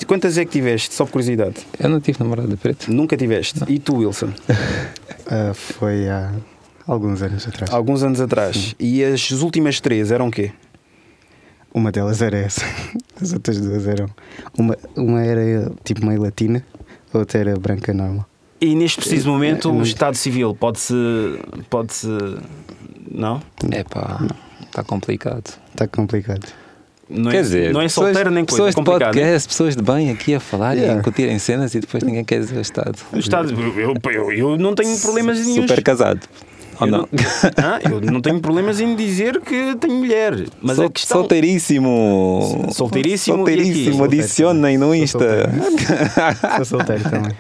quantas é que tiveste? Só por curiosidade. Eu não tive namorada preta. Nunca tiveste? Não. E tu, Wilson? Foi há alguns anos atrás. Alguns anos atrás. Sim. E as últimas três eram o quê? Uma delas era essa. As outras duas eram... Uma era tipo meio latina, a outra era branca normal. E neste preciso momento o Estado Civil pode-se... Não? É pá, está complicado. Está complicado. Não, quer dizer, não é solteiro nem coisa, pessoas é complicado, de podcast, pessoas de bem aqui a falar e a incutirem cenas e depois ninguém quer dizer o Estado. O Estado, eu não tenho problemas em super casado. Ou não? Eu não tenho problemas em dizer que tenho mulher, mas é questão... Solteiríssimo. Solteiríssimo. Solteiríssimo. Adicionem no Insta. Sou solteiro também.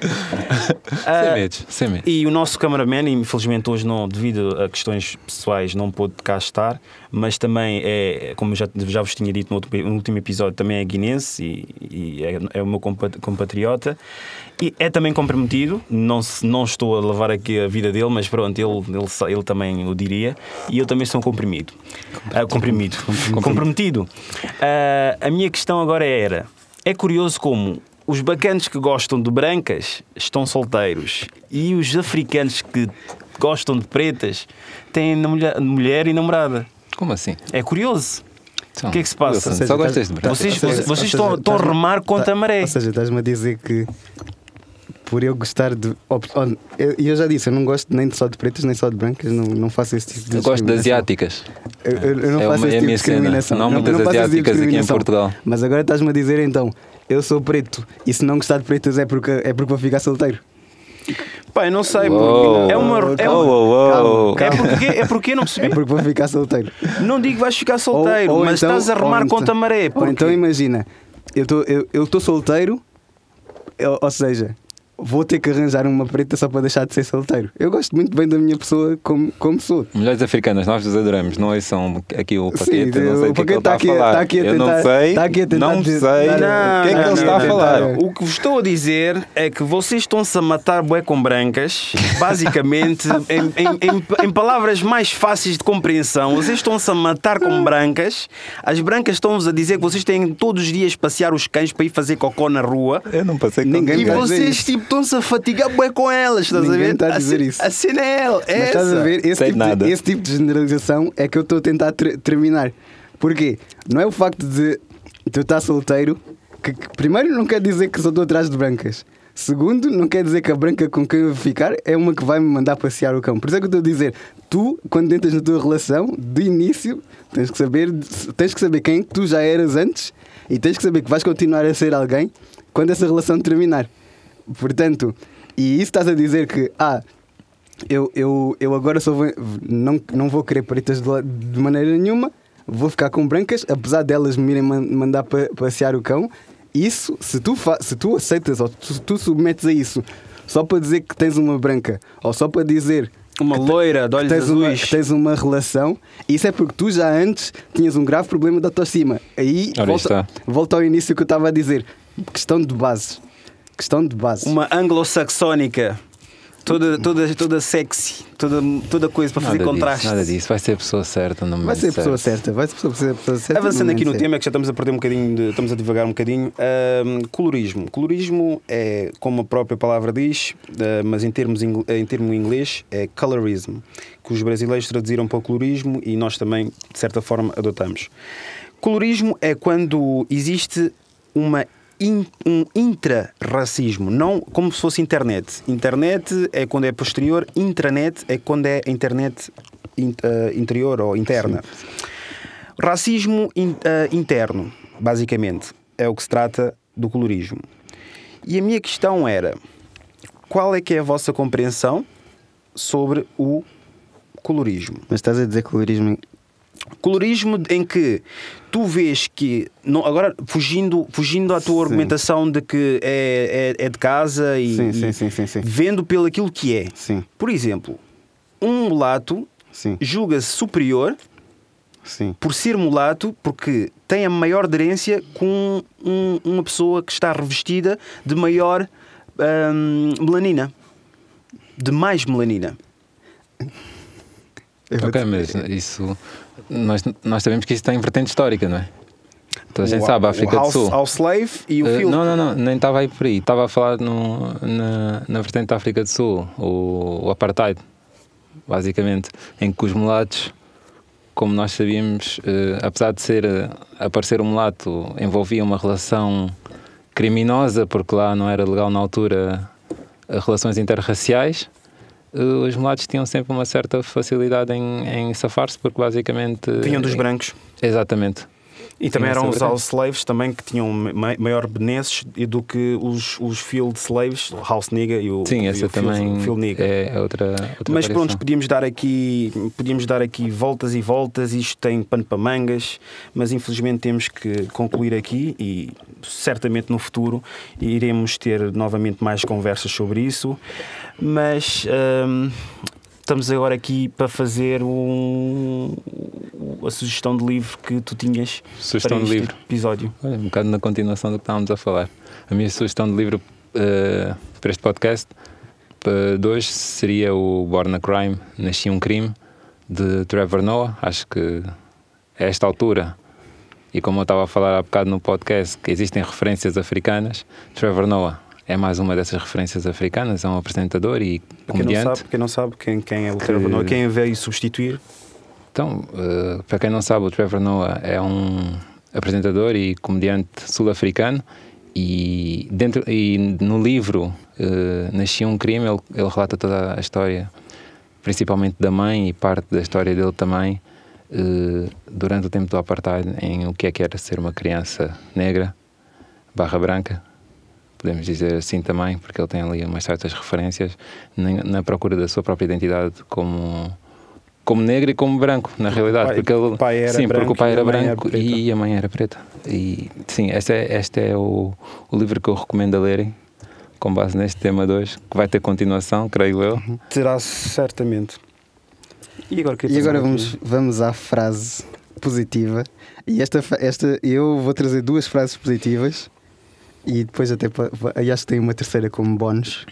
Sem medos, sem medo. E o nosso cameraman, infelizmente hoje não, devido a questões pessoais, não pôde cá estar, mas também é, como já vos tinha dito no último episódio, também é guinense e é o meu compatriota. E é também comprometido, não estou a levar aqui a vida dele, mas pronto, ele também o diria. E eu também sou comprimido. Comprometido. A minha questão agora era: é curioso como os bacanos que gostam de brancas estão solteiros e os africanos que gostam de pretas têm mulher e namorada. Como assim? É curioso. Então, o que é que se passa? Seja, só gostas de brancas. Vocês estão a remar contra a maré. Ou seja, estás-me a dizer que... Por eu gostar de... E eu já disse, eu não gosto nem só de pretas nem só de brancas, não faço esse tipo de... Eu gosto de asiáticas. Eu não faço esse tipo de discriminação. Não há muitas asiáticas aqui em Portugal. Mas agora estás-me a dizer então, eu sou preto e se não gostar de pretas é porque vou ficar solteiro. Pá, eu não sei, porque é porque eu não percebi. É porque vou ficar solteiro. Não digo que vais ficar solteiro, mas então, estás a remar contra a maré. Então imagina, eu estou solteiro, ou seja... Vou ter que arranjar uma preta só para deixar de ser solteiro. Eu gosto muito bem da minha pessoa como sou. Mulheres africanas, nós os adoramos. Não são aqui o Paquete. Sim, não sei o que ele está a falar. Está aqui a tentar, eu não sei, está aqui a tentar, não sei o que é que ele está a falar. O que vos estou a dizer é que vocês estão-se a matar bué com brancas. Basicamente, em palavras mais fáceis de compreensão, vocês estão-se a matar com brancas. As brancas estão-vos a dizer que vocês têm todos os dias passear os cães para ir fazer cocó na rua. Eu não passei com ninguém. E vocês tipo, estão-se a fatigar bué com elas, estás a ver? Está a dizer isso. A cena é ela, estás a ver? Esse tipo de generalização é que eu estou a tentar terminar. Porquê? Não é o facto de tu estar solteiro que primeiro não quer dizer que só estou atrás de brancas. Segundo, não quer dizer que a branca com quem eu vou ficar é uma que vai me mandar passear o cão. Por isso é que eu estou a dizer, tu, quando entras na tua relação, de início, tens que saber quem tu já eras antes e tens que saber que vais continuar a ser alguém quando essa relação terminar. Portanto, e isso estás a dizer que eu agora só vou, não vou querer pretas de maneira nenhuma, vou ficar com brancas, apesar delas me irem mandar passear o cão. Isso, se tu aceitas ou tu submetes a isso só para dizer que tens uma branca ou só para dizer uma loira de olhos azuis, que tens uma relação, isso é porque tu já antes tinhas um grave problema de autoestima. Aí volta ao início que eu estava a dizer, questão de bases. Questão de base. Uma anglo-saxónica, toda sexy, toda coisa para fazer contraste. Nada disso, vai ser a pessoa certa no momento. Vai ser a pessoa certa, vai ser a pessoa certa. Avançando aqui no tema, que já estamos a perder um bocadinho, estamos a divagar um bocadinho. Colorismo. Colorismo é, como a própria palavra diz, mas em termo inglês, é colorismo, que os brasileiros traduziram para o colorismo e nós também, de certa forma, adotamos. Colorismo é quando existe um intrarracismo, não como se fosse internet. Internet é quando é posterior, intranet é quando é internet interior ou interna. Sim. Racismo interno, basicamente, é o que se trata do colorismo. E a minha questão era: qual é que é a vossa compreensão sobre o colorismo? Mas estás a dizer colorismo... Colorismo em que tu vês que, não, agora fugindo à tua argumentação de que é de casa e, sim. Vendo pelo aquilo que é. Sim. Por exemplo, um mulato julga-se superior Sim. Por ser mulato, porque tem a maior aderência com uma pessoa que está revestida de maior melanina, de mais melanina. Ok, mas isso nós sabemos que isso tem vertente histórica, não é? Então a gente sabe, a África do Sul. Ao slave e o filho. Não, nem estava aí por aí. Estava a falar na vertente da África do Sul, o Apartheid, basicamente, em que os mulatos, como nós sabíamos, apesar de aparecer um mulato, envolvia uma relação criminosa, porque lá não era legal na altura relações interraciais. Os mulatos tinham sempre uma certa facilidade em safar-se, porque basicamente vinham dos brancos. Exatamente. E também eram os house slaves também, que tinham maior benesses do que os field slaves, o house nigga e o field nigga. É outra mas pronto, podíamos dar aqui voltas e voltas, isto tem pano para mangas, mas infelizmente temos que concluir aqui e certamente no futuro iremos ter novamente mais conversas sobre isso, mas... estamos agora aqui para fazer a sugestão de livro que tu tinhas sugestão para este episódio. Olha, um bocado na continuação do que estávamos a falar. A minha sugestão de livro para este podcast de hoje seria o Born a Crime, Nasci um Crime, de Trevor Noah. Acho que a esta altura, e como eu estava a falar há bocado no podcast, que existem referências africanas, Trevor Noah é mais uma dessas referências africanas, é um apresentador e comediante. Para quem não sabe quem é o Trevor Noah, quem veio substituir? Então, para quem não sabe, o Trevor Noah é um apresentador e comediante sul-africano e no livro Nasci um Crime, ele relata toda a história, principalmente da mãe e parte da história dele também, durante o tempo do Apartheid, em o que é que era ser uma criança negra, barra branca, podemos dizer assim também, porque ele tem ali umas certas referências na procura da sua própria identidade como negro e como branco, na realidade. Porque o pai era branco e a mãe era preta. E sim, este é o livro que eu recomendo a lerem, com base neste tema 2, que vai ter continuação, creio eu. Terá certamente. E agora vamos à frase positiva. E eu vou trazer duas frases positivas. E depois até acho que tem uma terceira como bónus,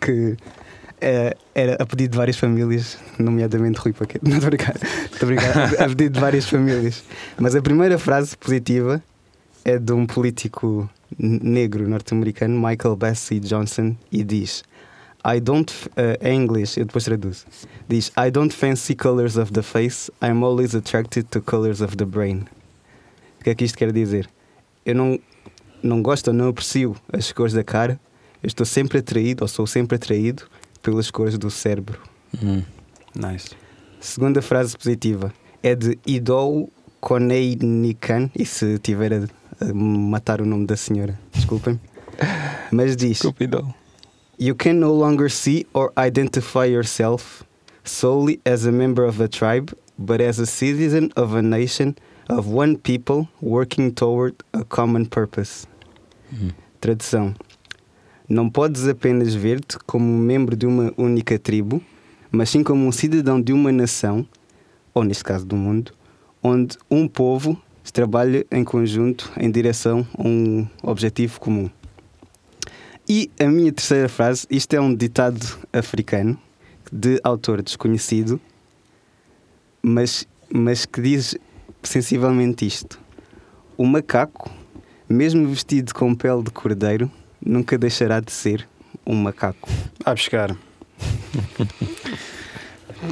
que era a pedido de várias famílias, nomeadamente Rui Paquete. Não, estou a brincar, a pedido de várias famílias. Mas a primeira frase positiva é de um político negro norte-americano, Michael Bassey Johnson, e diz: I don't, em inglês, eu depois traduzo, diz: I don't fancy colors of the face, I'm always attracted to colors of the brain. O que é que isto quer dizer? Eu não gosto ou não aprecio as cores da cara, eu estou sempre atraído, ou sou sempre atraído, pelas cores do cérebro. Nice. Segunda frase positiva é de Idol Nikan, e se tiver a matar o nome da senhora, desculpem, mas diz: You can no longer see or identify yourself solely as a member of a tribe, but as a citizen of a nation, of one people working toward a common purpose. Tradução: não podes apenas ver-te como membro de uma única tribo, mas sim como um cidadão de uma nação, ou neste caso do mundo, onde um povo trabalha em conjunto em direção a um objetivo comum. E a minha terceira frase, isto é um ditado africano de autor desconhecido, mas que diz sensivelmente isto: o macaco, mesmo vestido com pele de cordeiro, nunca deixará de ser um macaco. A buscar.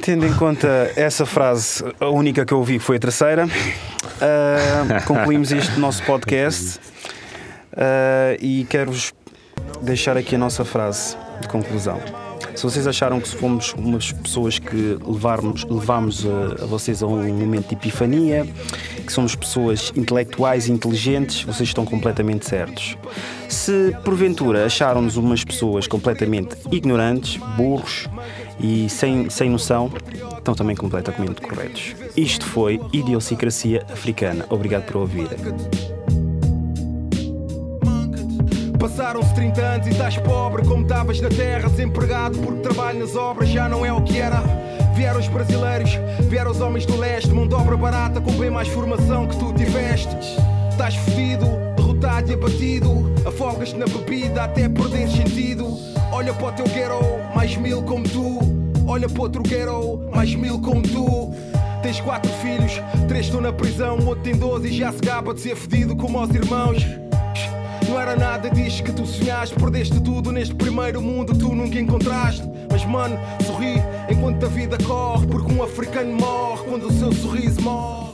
Tendo em conta essa frase, a única que eu ouvi foi a terceira, concluímos este nosso podcast e quero-vos deixar aqui a nossa frase de conclusão. Se vocês acharam que fomos umas pessoas que levámos a vocês a um momento de epifania, que somos pessoas intelectuais e inteligentes, vocês estão completamente certos. Se porventura acharam-nos umas pessoas completamente ignorantes, burros e sem noção, estão também completamente corretos. Isto foi Idiosincrasia Africana. Obrigado por ouvirem. Passaram-se 30 anos e estás pobre como estavas na terra, desempregado porque trabalho nas obras já não é o que era. Vieram os brasileiros, vieram os homens do leste, mão de obra barata com bem mais formação que tu tiveste. Estás fedido, derrotado e abatido, afogas-te na bebida até perder sentido. Olha para o teu ghetto, mais mil como tu. Olha para outro ghetto, mais mil como tu. Tens 4 filhos, 3 estão na prisão, o outro tem 12 e já se gaba de ser fedido como aos irmãos. Não era nada disto que tu sonhaste, perdeste tudo neste primeiro mundo, tu nunca encontraste. Mas mano, sorri enquanto a vida corre, porque um africano morre quando o seu sorriso morre.